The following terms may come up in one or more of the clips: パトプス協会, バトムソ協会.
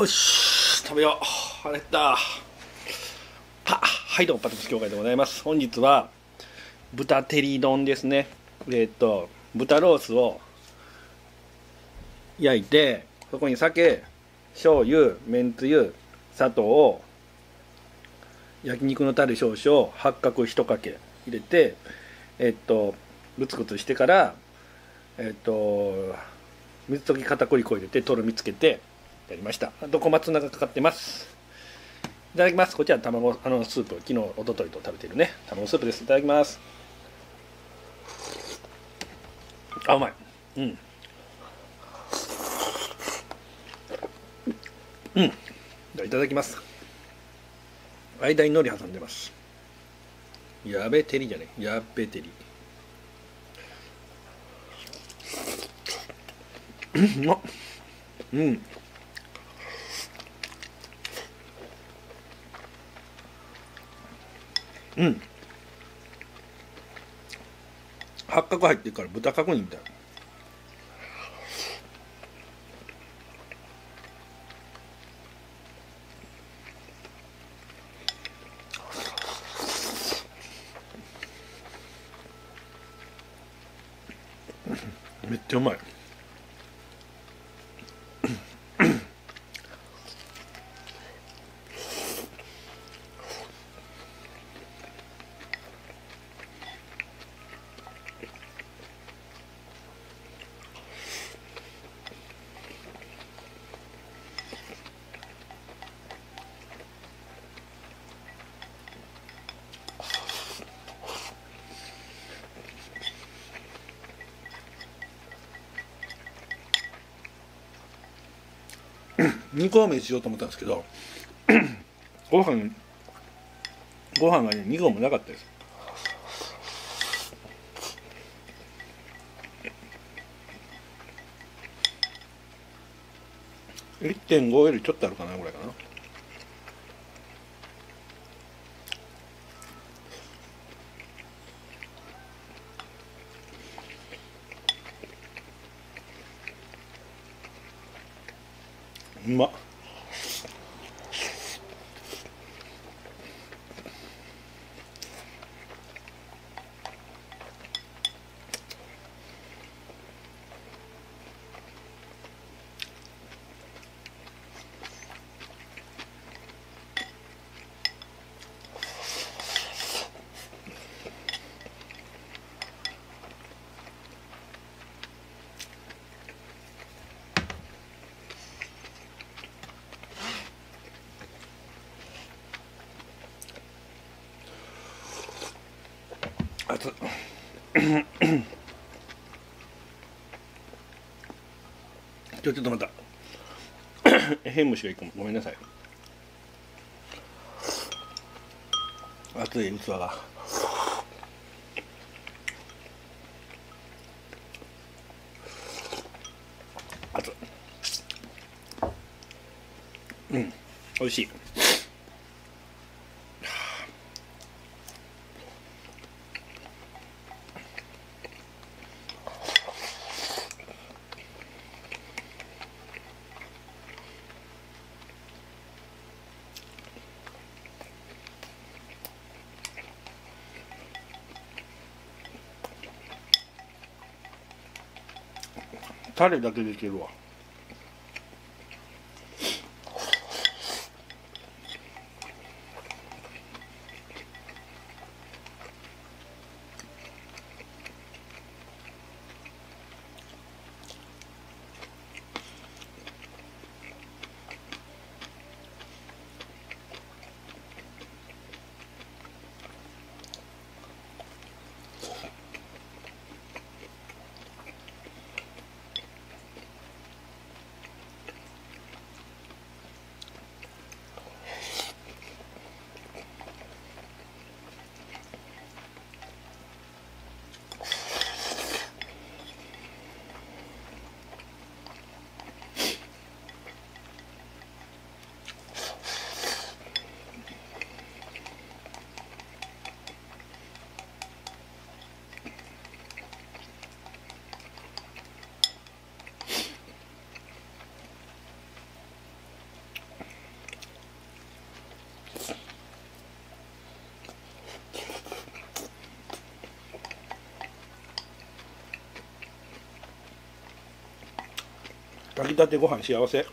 よし、食べよう。腹減った。はい、どうも、パトプス協会でございます。本日は豚照り丼ですね。豚ロースを焼いて、そこに酒、醤油、めんつゆ、砂糖を焼肉のタレ少々、八角一かけ入れて、グツグツしてから、水溶き片栗粉入れてとろみつけてやりました。あと小松菜がかかってます。いただきます。こちら卵スープ、昨日おとといと食べてるね、卵スープです。いただきます。あ、うまい。じゃあいただきます。間に海苔挟んでます。やべ照りじゃね、やっべ照り。うまっ。八角入ってるから豚角煮みたいな。めっちゃうまい。2合目にしようと思ったんですけど、ご飯がね、2合もなかったです。1.5 よりちょっとあるかなぐらいかな。うまっ。ちょっと待った変虫がいくもん、ごめんなさい。熱い器が。熱い。美味しい。タレだけでいけるわ。炊きたてご飯幸せ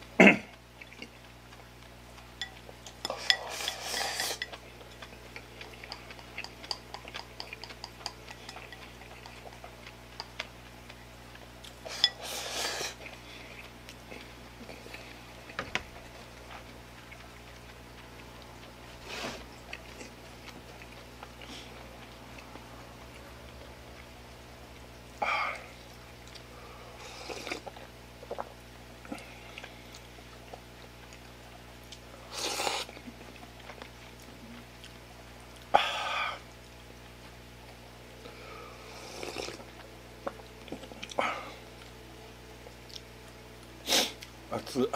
熱い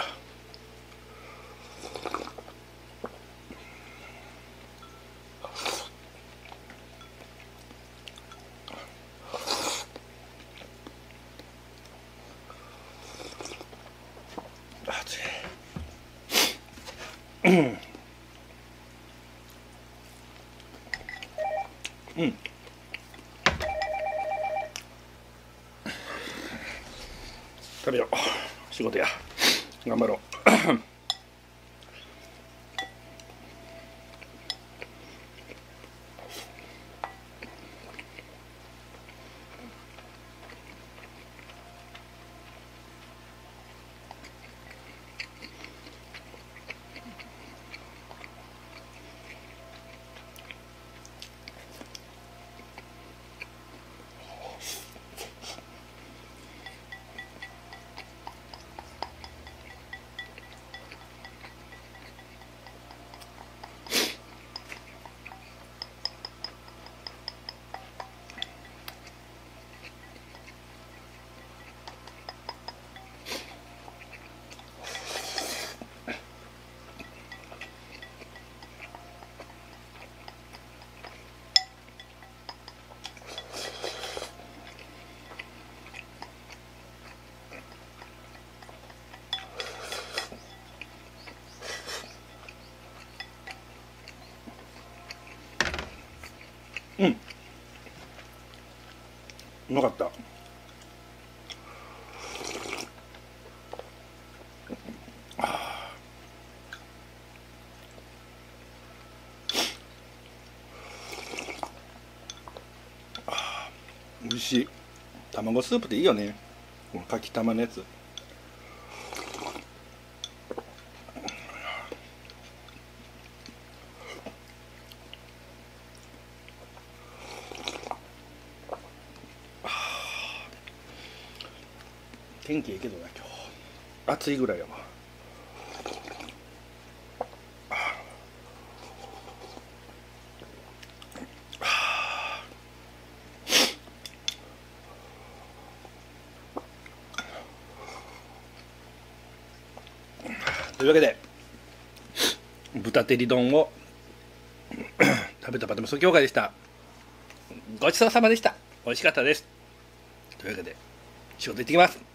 うん食べよう、仕事や頑張ろううん、うまかった。美味しい。卵スープっていいよね。このかきたまのやつ。天気いいけどな、今日暑いぐらいやわ。というわけで豚照り丼を食べたバトムソ協会でした。ごちそうさまでした。美味しかったです。というわけで仕事行ってきます。